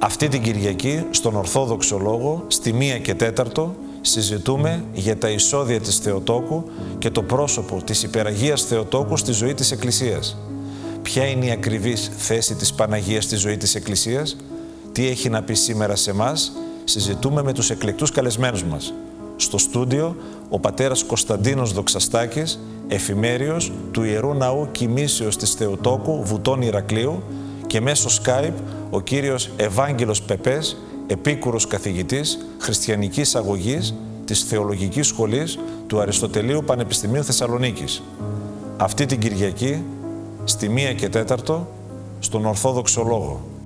Αυτή την Κυριακή, στον Ορθόδοξο Λόγο, στη 1 και 4, συζητούμε για τα εισόδια της Θεοτόκου και το πρόσωπο της υπεραγίας Θεοτόκου στη ζωή της Εκκλησίας. Ποια είναι η ακριβής θέση της Παναγίας στη ζωή της Εκκλησίας, τι έχει να πει σήμερα σε εμάς, συζητούμε με τους εκλεκτούς καλεσμένους μας. Στο στούντιο, ο πατέρας Κωνσταντίνος Δοξαστάκης, εφημέριος του Ιερού Ναού Κοιμήσεως της Θεοτόκου Βουτών Ηρακλείου, και μέσω Skype ο κύριος Ευάγγελος Πεπές, επίκουρος καθηγητής χριστιανικής αγωγής της Θεολογικής Σχολής του Αριστοτελείου Πανεπιστημίου Θεσσαλονίκης. Αυτή την Κυριακή, στη 1 και 4, στον Ορθόδοξο Λόγο.